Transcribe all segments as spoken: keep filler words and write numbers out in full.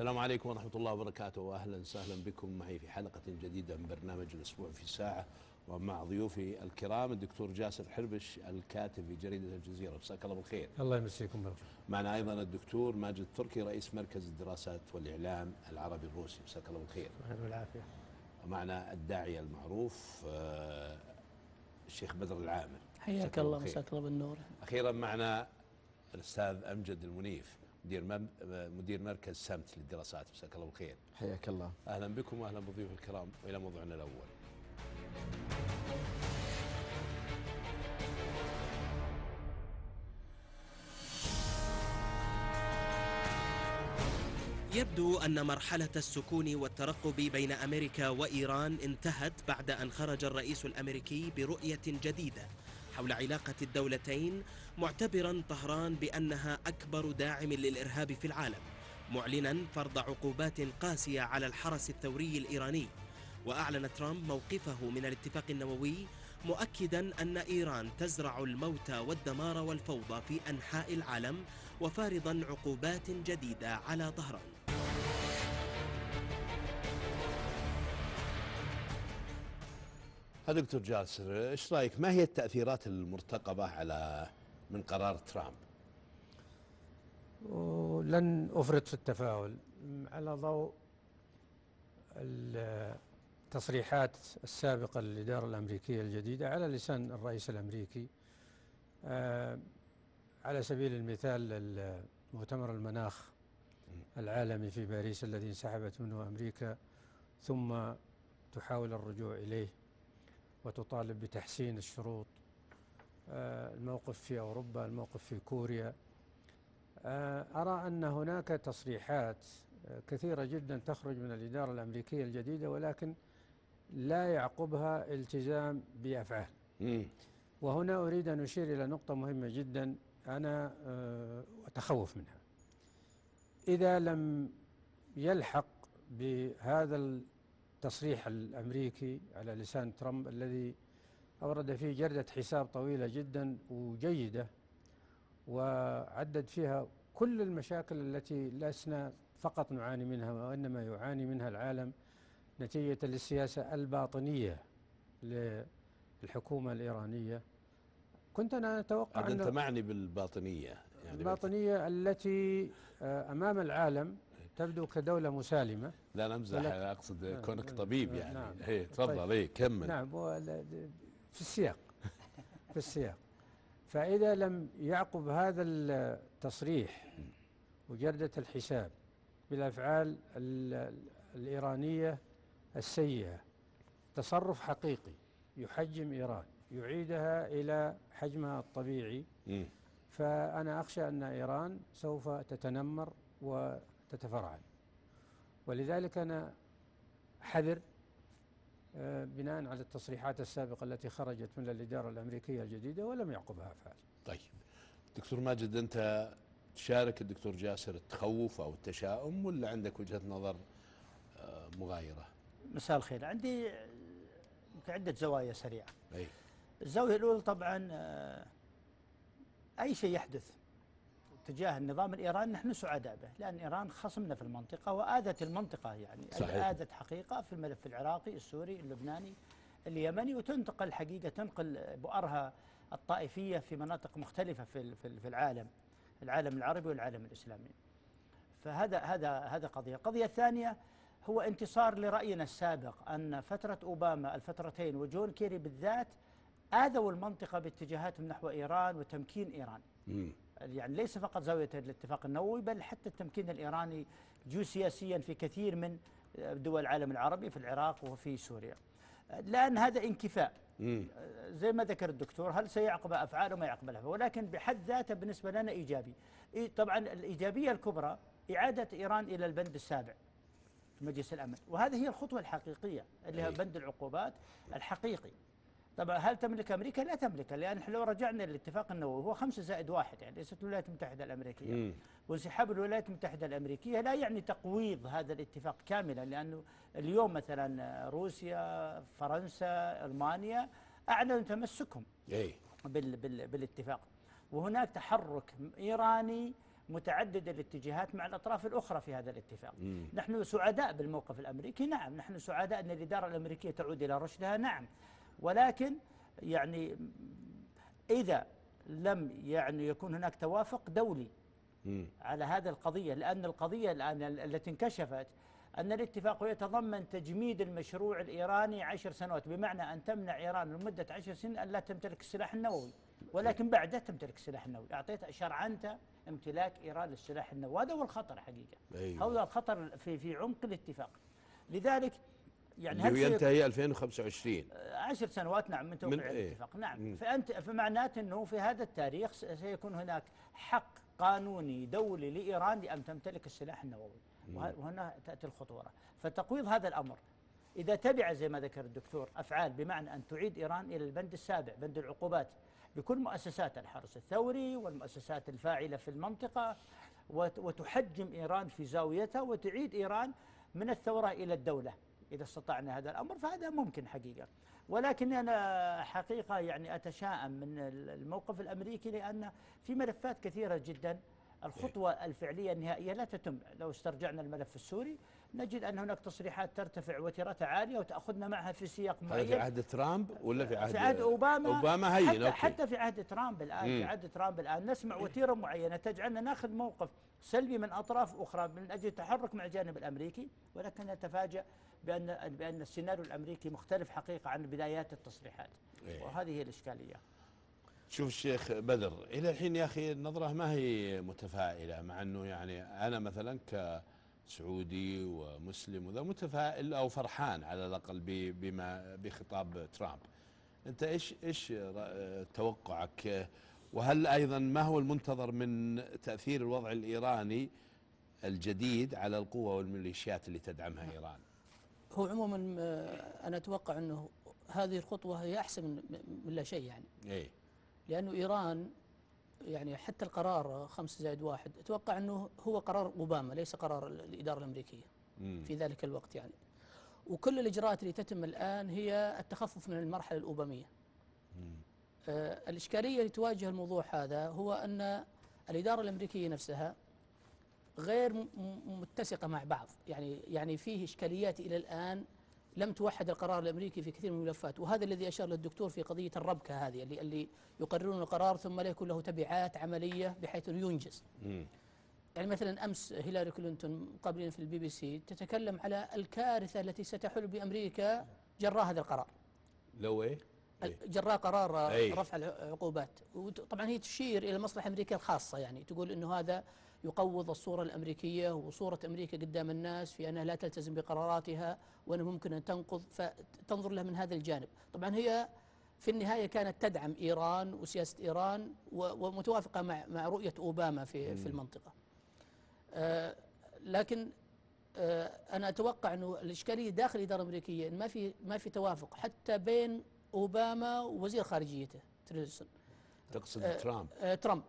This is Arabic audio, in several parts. السلام عليكم ورحمة الله وبركاته، وأهلا وسهلا بكم معي في حلقة جديدة من برنامج الأسبوع في ساعة، ومع ضيوفي الكرام الدكتور جاسم حربش الكاتب في جريدة الجزيرة. مساك الله بالخير. الله يمسيكم بالخير. معنا أيضا الدكتور ماجد تركي رئيس مركز الدراسات والإعلام العربي الروسي. مساك الله بالخير. أهلا والعافية. ومعنا الداعية المعروف الشيخ بدر العامل. حياك الله. مساك الله بالنور. أخيرا معنا الأستاذ أمجد المنيف مدير مدير مركز سمت للدراسات. مساك الله بالخير. حياك الله. اهلا بكم واهلا بضيوف الكرام. والى موضوعنا الاول. يبدو أن مرحلة السكون والترقب بين أمريكا وإيران انتهت بعد أن خرج الرئيس الأمريكي برؤية جديدة حول علاقة الدولتين، معتبرا طهران بأنها أكبر داعم للإرهاب في العالم، معلنا فرض عقوبات قاسية على الحرس الثوري الإيراني. وأعلن ترامب موقفه من الاتفاق النووي، مؤكدا أن إيران تزرع الموت والدمار والفوضى في أنحاء العالم، وفارضا عقوبات جديدة على طهران. دكتور جاسر، ايش رايك، ما هي التاثيرات المرتقبه على من قرار ترامب؟ لن افرط في التفاؤل على ضوء التصريحات السابقه للاداره الامريكيه الجديده على لسان الرئيس الامريكي. على سبيل المثال مؤتمر المناخ العالمي في باريس الذي انسحبت منه امريكا ثم تحاول الرجوع اليه وتطالب بتحسين الشروط، الموقف في أوروبا، الموقف في كوريا. أرى أن هناك تصريحات كثيرة جدا تخرج من الإدارة الأمريكية الجديدة، ولكن لا يعقبها التزام بأفعال. وهنا أريد أن أشير إلى نقطة مهمة جدا أنا أتخوف منها. إذا لم يلحق بهذا ال التصريح الأمريكي على لسان ترامب الذي أورد فيه جردة حساب طويلة جدا وجيدة، وعدد فيها كل المشاكل التي لسنا فقط نعاني منها، وإنما يعاني منها العالم نتيجة للسياسة الباطنية للحكومة الإيرانية. كنت أنا أتوقع أن أنت معني بالباطنية، يعني الباطنية التي أمام العالم تبدو كدولة مسالمة. لا نمزح، أقصد نعم كونك طبيب يعني. نعم. هي تفضل. طيب. هي كمل. نعم، في السياق في السياق فإذا لم يعقب هذا التصريح وجردة الحساب بالأفعال الإيرانية السيئة، تصرف حقيقي يحجم إيران، يعيدها إلى حجمها الطبيعي، فأنا أخشى أن إيران سوف تتنمر و تتفرعن. ولذلك أنا حذر بناء على التصريحات السابقة التي خرجت من الإدارة الأمريكية الجديدة ولم يعقبها أفعال. طيب دكتور ماجد، أنت تشارك الدكتور جاسر التخوف أو التشاؤم، ولا عندك وجهة نظر مغايرة؟ مساء الخير. عندي عدة زوايا سريعة. أي. الزاوية الأولى طبعا أي شيء يحدث تجاه النظام الإيراني نحن سعداء به، لأن إيران خصمنا في المنطقة وآذت المنطقة، يعني آذت حقيقة في الملف العراقي، السوري، اللبناني، اليمني، وتنتقل حقيقة تنقل بؤرها الطائفية في مناطق مختلفة في في العالم، العالم العربي والعالم الإسلامي. فهذا هذا هذا قضية. القضية الثانية هو انتصار لرأينا السابق أن فترة أوباما الفترتين وجون كيري بالذات آذوا المنطقة باتجاهاتهم نحو إيران وتمكين إيران. م. يعني ليس فقط زاوية الاتفاق النووي، بل حتى التمكين الإيراني جيوسياسيا في كثير من دول العالم العربي، في العراق وفي سوريا. الآن هذا انكفاء زي ما ذكر الدكتور، هل سيعقب أفعال وما يعقب لها، ولكن بحد ذاته بالنسبة لنا إيجابي. طبعا الإيجابية الكبرى إعادة إيران إلى البند السابع في مجلس الأمن، وهذه هي الخطوة الحقيقية اللي هي بند العقوبات الحقيقي. طبعا هل تملك امريكا؟ لا تملكها، لان احنا لو رجعنا للاتفاق النووي هو خمسة زائد واحد، يعني ليست الولايات المتحده الامريكيه، وانسحاب الولايات المتحده الامريكيه لا يعني تقويض هذا الاتفاق كاملا، لانه اليوم مثلا روسيا، فرنسا، المانيا اعلنوا تمسكهم بال بال بالاتفاق، وهناك تحرك ايراني متعدد الاتجاهات مع الأطراف الأخرى في هذا الاتفاق. مم. نحن سعداء بالموقف الأمريكي، نعم، نحن سعداء أن الإدارة الأمريكية تعود إلى رشدها، نعم، ولكن يعني إذا لم يعني يكون هناك توافق دولي مم. على هذا القضية، لأن القضية الآن التي انكشفت أن الاتفاق يتضمن تجميد المشروع الإيراني عشر سنوات، بمعنى أن تمنع إيران لمدة عشر سنين أن لا تمتلك السلاح النووي، ولكن بعدها تمتلك السلاح النووي، أعطيت شرعنت امتلاك إيران للسلاح النووي، هذا هو الخطر حقيقة. أيوة. هذا الخطر في في عمق الاتفاق. لذلك يعني هل ينتهي ألفين وخمسة وعشرين عشر سنوات نعم من توقيع من الاتفاق، ايه؟ نعم. فأنت فمعناته أنه في هذا التاريخ سيكون هناك حق قانوني دولي لإيران لأن تمتلك السلاح النووي، وهنا تأتي الخطورة. فتقويض هذا الأمر إذا تبع زي ما ذكر الدكتور أفعال، بمعنى أن تعيد إيران إلى البند السابع، بند العقوبات، بكل مؤسسات الحرس الثوري والمؤسسات الفاعلة في المنطقة، وتحجم إيران في زاويتها، وتعيد إيران من الثورة إلى الدولة إذا استطعنا هذا الأمر، فهذا ممكن حقيقة. ولكن أنا حقيقة يعني أتشائم من الموقف الأمريكي، لأن في ملفات كثيرة جدا الخطوة الفعلية النهائية لا تتم. لو استرجعنا الملف السوري نجد أن هناك تصريحات ترتفع وتيرتها عالية وتأخذنا معها في سياق معين. في عهد ترامب ولا في عهد, في عهد أوباما؟ أوباما هي حتى, حتى في عهد ترامب الآن مم. في عهد ترامب الآن نسمع وتيرة معينة تجعلنا ناخذ موقف سلبي من أطراف أخرى من أجل التحرك مع الجانب الأمريكي، ولكن نتفاجأ بأن بأن السيناريو الأمريكي مختلف حقيقة عن بدايات التصريحات، وهذه هي الإشكالية. شوف الشيخ بدر، إلى الحين يا أخي النظرة ما هي متفائلة، مع أنه يعني أنا مثلا كسعودي ومسلم وذا متفائل أو فرحان على الأقل بما بخطاب ترامب. أنت إيش إيش توقعك؟ وهل أيضا ما هو المنتظر من تأثير الوضع الإيراني الجديد على القوة والميليشيات اللي تدعمها إيران؟ هو عموما أنا أتوقع أنه هذه الخطوة هي أحسن من لا شيء، يعني إيه؟ لأنه إيران يعني حتى القرار خمسة زائد واحد أتوقع أنه هو قرار أوباما ليس قرار الإدارة الأمريكية مم. في ذلك الوقت، يعني وكل الإجراءات اللي تتم الآن هي التخفف من المرحلة الأوبامية. آه الإشكالية اللي تواجه الموضوع هذا هو أن الإدارة الأمريكية نفسها غير متسقة مع بعض، يعني يعني فيه إشكاليات إلى الآن لم توحد القرار الأمريكي في كثير من الملفات، وهذا الذي أشار للدكتور في قضية الربكة هذه اللي اللي يقررون القرار ثم لا يكون له تبعات عملية بحيث ينجز. مم. يعني مثلا أمس هيلاري كلينتون قبلين في البي بي سي تتكلم على الكارثة التي ستحل بأمريكا جراء هذا القرار. لو إيه؟ جراء قرار أي. رفع العقوبات، وطبعا هي تشير إلى مصلحة أمريكا الخاصة، يعني تقول أنه هذا يقوض الصورة الأمريكية وصورة أمريكا قدام الناس في أنها لا تلتزم بقراراتها وأنها ممكن أن تنقض، فتنظر لها من هذا الجانب. طبعا هي في النهاية كانت تدعم إيران وسياسة إيران ومتوافقة مع مع رؤية أوباما في, في المنطقة. آه لكن آه أنا أتوقع أنه الإشكالية داخل الإدارة الأمريكية إن ما في ما في توافق حتى بين أوباما ووزير خارجيته تيلرسون. تقصد آه ترامب آه ترامب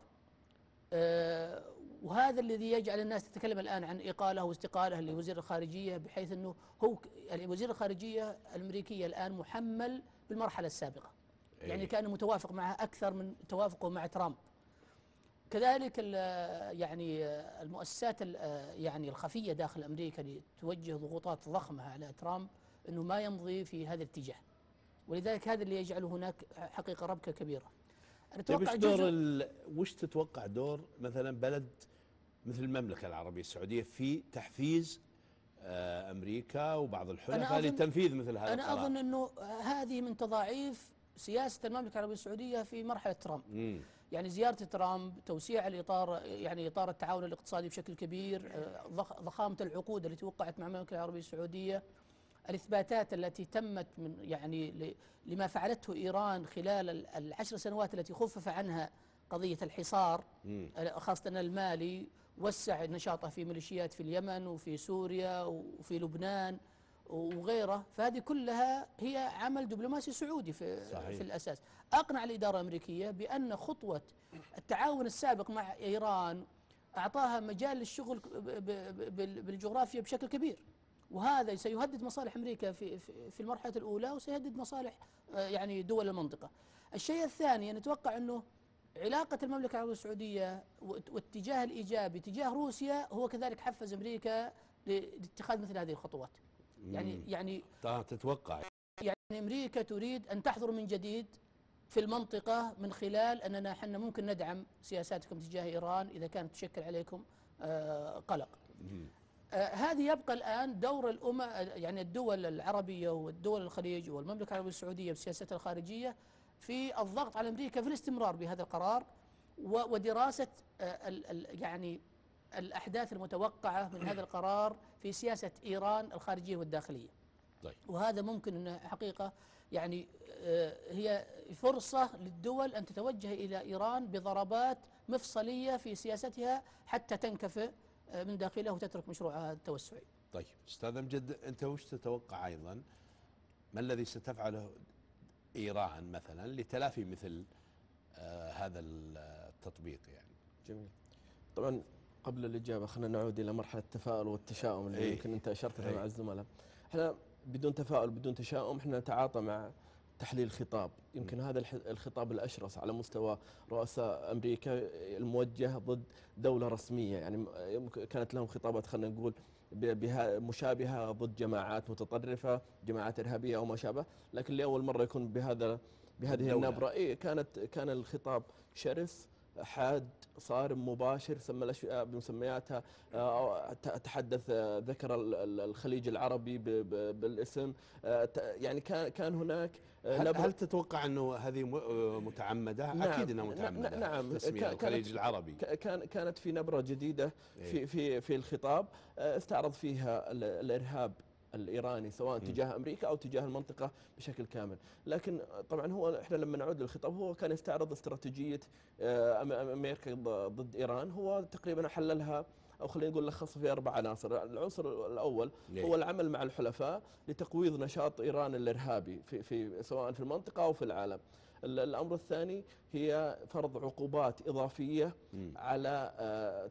آه وهذا الذي يجعل الناس تتكلم الآن عن إقالة واستقالة لوزير الخارجية، بحيث أنه هو يعني وزير الخارجية الأمريكية الآن محمل بالمرحلة السابقة، أي. يعني كان متوافق معها أكثر من توافقه مع ترامب. كذلك يعني المؤسسات يعني الخفية داخل أمريكا اللي توجه ضغوطات ضخمة على ترامب أنه ما يمضي في هذا الاتجاه، ولذلك هذا اللي يجعل هناك حقيقة ربكة كبيرة. أتوقع دور وش تتوقع دور مثلا بلد مثل المملكة العربية السعودية في تحفيز أمريكا وبعض الحلفاء لتنفيذ مثل هذا؟ أنا أظن أنه هذه من تضاعيف سياسة المملكة العربية السعودية في مرحلة ترامب. مم. يعني زيارة ترامب، توسيع الإطار، يعني إطار التعاون الاقتصادي بشكل كبير، ضخامة العقود التي توقعت مع المملكة العربية السعودية، الإثباتات التي تمت من يعني لما فعلته إيران خلال العشر سنوات التي خفف عنها قضية الحصار خاصة المالي، وسع نشاطه في ميليشيات في اليمن وفي سوريا وفي لبنان وغيره، فهذه كلها هي عمل دبلوماسي سعودي في, في الأساس. أقنع الإدارة الأمريكية بأن خطوة التعاون السابق مع إيران أعطاها مجال للشغل بالجغرافيا بشكل كبير، وهذا سيهدد مصالح أمريكا في في المرحلة الأولى، وسيهدد مصالح يعني دول المنطقة. الشيء الثاني نتوقع أنه علاقة المملكة العربية السعودية والاتجاه الإيجابي تجاه روسيا هو كذلك حفز أمريكا لاتخاذ مثل هذه الخطوات. يعني يعني تتوقع يعني أمريكا تريد أن تحضر من جديد في المنطقة من خلال أننا حنا ممكن ندعم سياساتكم تجاه إيران إذا كانت تشكل عليكم قلق. آه هذه يبقى الآن دور الأمم يعني الدول العربية والدول الخليج والمملكة العربية السعودية بسياستها الخارجية في الضغط على أمريكا في الاستمرار بهذا القرار ودراسة آه ال ال يعني الأحداث المتوقعة من هذا القرار في سياسة إيران الخارجية والداخلية. طيب. وهذا ممكن أنه حقيقة يعني آه هي فرصة للدول أن تتوجه إلى إيران بضربات مفصلية في سياستها حتى تنكفئ من داخله وتترك مشروعها التوسعي. طيب استاذ أمجد، انت وش تتوقع ايضا ما الذي ستفعله ايران مثلا لتلافي مثل آه هذا التطبيق؟ يعني جميل. طبعا قبل الاجابه خلينا نعود الى مرحله التفاؤل والتشاؤم اللي ايه يمكن انت اشرت لها ايه مع الزملاء. احنا بدون تفاؤل بدون تشاؤم احنا نتعاطى مع تحليل خطاب، يمكن م. هذا الخطاب الأشرس على مستوى رؤساء أمريكا الموجه ضد دولة رسمية، يعني كانت لهم خطابات خلينا نقول بها مشابهة ضد جماعات متطرفة، جماعات إرهابية أو ما شابه، لكن لأول مرة يكون بهذا بهذه النبرة. إيه كانت كان الخطاب شرس حاد صارم مباشر، سمى الأشياء بمسمياتها، تحدث ذكر الخليج العربي بالاسم، يعني كان كان هناك. هل, هل تتوقع أنه هذه متعمدة؟ نعم أكيد أنها متعمدة. نعم تسمية الخليج العربي كان كانت في نبرة جديدة في في في الخطاب استعرض فيها الإرهاب الإيراني سواء م. تجاه أمريكا أو تجاه المنطقة بشكل كامل، لكن طبعا هو احنا لما نعود للخطاب هو كان يستعرض استراتيجية أمريكا ضد إيران، هو تقريبا حللها أو خلينا نقول لخصها في أربع عناصر. العنصر الأول ليه؟ هو العمل مع الحلفاء لتقويض نشاط إيران الإرهابي في في سواء في المنطقة أو في العالم. الأمر الثاني هي فرض عقوبات إضافية م. على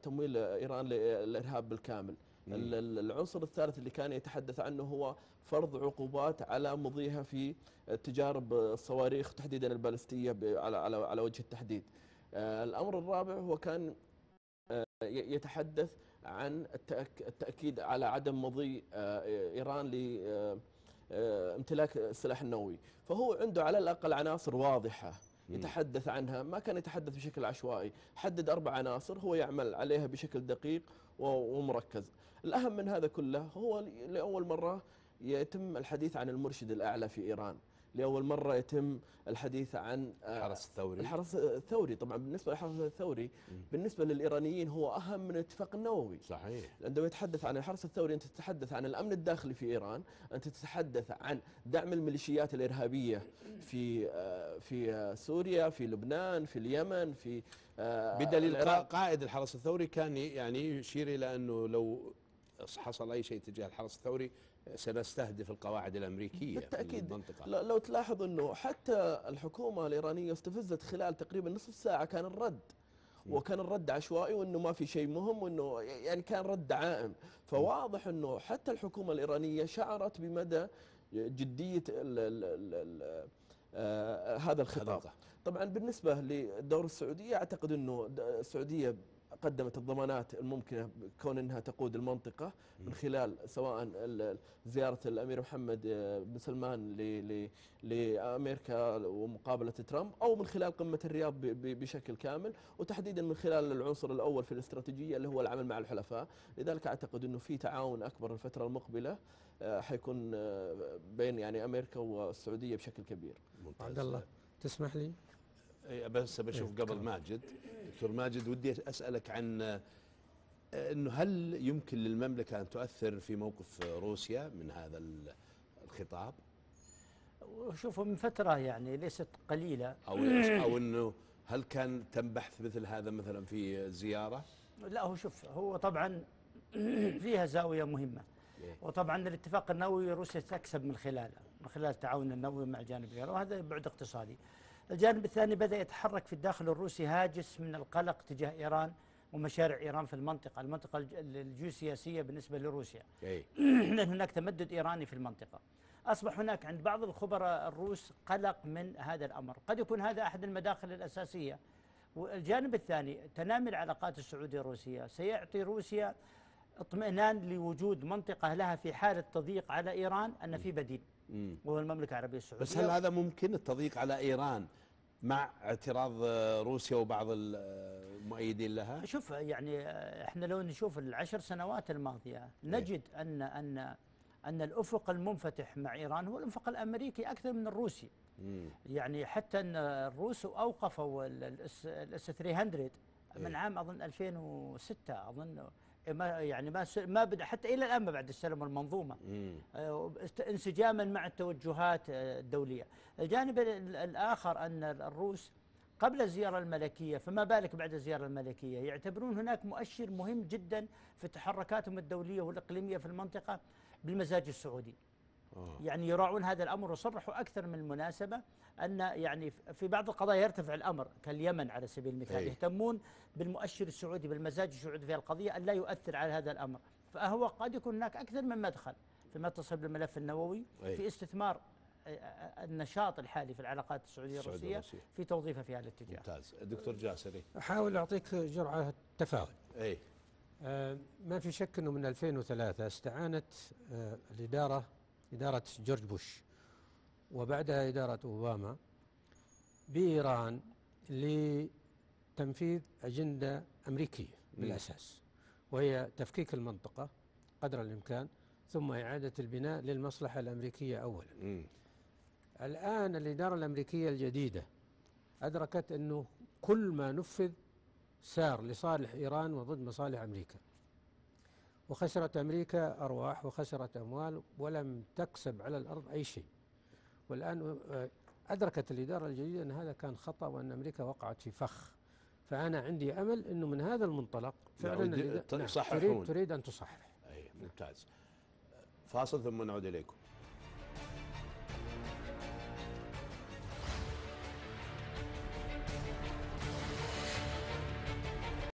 تمويل إيران للإرهاب بالكامل. العنصر الثالث اللي كان يتحدث عنه هو فرض عقوبات على مضيها في تجارب الصواريخ تحديدا البالستية على على على وجه التحديد. الأمر الرابع هو كان يتحدث عن التأكيد على عدم مضي إيران لامتلاك السلاح النووي، فهو عنده على الأقل عناصر واضحة يتحدث عنها، ما كان يتحدث بشكل عشوائي، حدد أربع عناصر هو يعمل عليها بشكل دقيق ومركز. الأهم من هذا كله هو لأول مرة يتم الحديث عن المرشد الأعلى في إيران، لأول مرة يتم الحديث عن الحرس الثوري. الحرس الثوري طبعا بالنسبة للحرس الثوري بالنسبة للإيرانيين هو أهم من الاتفاق النووي. صحيح. عندما يتحدث عن الحرس الثوري أنت تتحدث عن الأمن الداخلي في إيران، أنت تتحدث عن دعم الميليشيات الإرهابية في في سوريا، في لبنان، في اليمن، في بدليل قائد الحرس الثوري كان يعني يشير إلى أنه لو حصل أي شيء تجاه الحرس الثوري سنستهدف القواعد الأمريكية بالتأكيد في المنطقة. لو تلاحظ أنه حتى الحكومة الإيرانية استفزت خلال تقريبا نصف ساعة، كان الرد وكان الرد عشوائي وأنه ما في شيء مهم، وأنه يعني كان رد عائم، فواضح أنه حتى الحكومة الإيرانية شعرت بمدى جدية ال ال ال آه هذا الخطاب. طبعا بالنسبة لدور السعودية، أعتقد أنه السعودية قدمت الضمانات الممكنة كون أنها تقود المنطقة من خلال سواء زيارة الأمير محمد بن سلمان لأمريكا ومقابلة ترامب، أو من خلال قمة الرياض بشكل كامل، وتحديدا من خلال العنصر الأول في الاستراتيجية اللي هو العمل مع الحلفاء. لذلك أعتقد أنه في تعاون أكبر الفترة المقبلة حيكون بين يعني أمريكا والسعودية بشكل كبير. عبد الله تسمح لي؟ بس بشوف قبل ماجد، دكتور ماجد، ودي أسألك عن أنه هل يمكن للمملكة أن تؤثر في موقف روسيا من هذا الخطاب؟ شوفوا من فترة يعني ليست قليلة، أو أو أنه هل كان تم بحث مثل هذا مثلا في زيارة؟ لا هو شوف، هو طبعا فيها زاوية مهمة، وطبعا الاتفاق النووي روسيا تكسب من خلاله، من خلال التعاون النووي مع الجانب الإيراني، وهذا بعد اقتصادي. الجانب الثاني بدأ يتحرك في الداخل الروسي هاجس من القلق تجاه إيران ومشاريع إيران في المنطقة، المنطقة الجيوسياسية بالنسبة لروسيا، لأن هناك تمدد إيراني في المنطقة. أصبح هناك عند بعض الخبراء الروس قلق من هذا الأمر، قد يكون هذا أحد المداخل الأساسية، والجانب الثاني تنامي العلاقات السعودية الروسية سيعطي روسيا اطمئنان لوجود منطقة لها في حالة تضييق على إيران أن في بديل وهو المملكة العربية السعودية. بس هل هذا ممكن التضييق على إيران مع اعتراض روسيا وبعض المؤيدين لها؟ شوف يعني احنا لو نشوف العشر سنوات الماضية نجد أن أن أن الأفق المنفتح مع إيران هو الأفق الأمريكي أكثر من الروسي. مم. يعني حتى أن الروس أوقفوا الاس ثلاثمائة من عام أظن ألفين وستة أظن ما يعني ما ما بدا حتى إلى الآن بعد السلام المنظومة آه انسجاما مع التوجهات الدولية. الجانب الآخر أن الروس قبل الزيارة الملكية فما بالك بعد الزيارة الملكية يعتبرون هناك مؤشر مهم جدا في تحركاتهم الدولية والإقليمية في المنطقة بالمزاج السعودي. أوه. يعني يراعون هذا الأمر وصرحوا أكثر من مناسبة أن يعني في بعض القضايا يرتفع الأمر كاليمن على سبيل المثال. أي. يهتمون بالمؤشر السعودي بالمزاج السعودي في القضية أن لا يؤثر على هذا الأمر، فهو قد يكون هناك أكثر من مدخل فيما يتصل بالملف النووي. أي. في استثمار النشاط الحالي في العلاقات السعودية الروسية في توظيفها في هذا الاتجاه. ممتاز. دكتور جاسري أحاول أعطيك جرعة تفاؤل. أي آه ما في شك أنه من ألفين وثلاثة استعانت آه الإدارة إدارة جورج بوش وبعدها إدارة أوباما بإيران لتنفيذ أجندة أمريكية بالأساس، وهي تفكيك المنطقة قدر الإمكان ثم إعادة البناء للمصلحة الأمريكية أولا. م. الآن الإدارة الأمريكية الجديدة أدركت أنه كل ما نفذ سار لصالح إيران وضد مصالح أمريكا، وخسرت أمريكا أرواح وخسرت أموال ولم تكسب على الأرض أي شيء. والآن أدركت الإدارة الجديدة أن هذا كان خطأ وأن أمريكا وقعت في فخ، فأنا عندي أمل أنه من هذا المنطلق فعلا تريد, تريد أن تصحح. أي ممتاز. فاصل ثم نعود إليكم.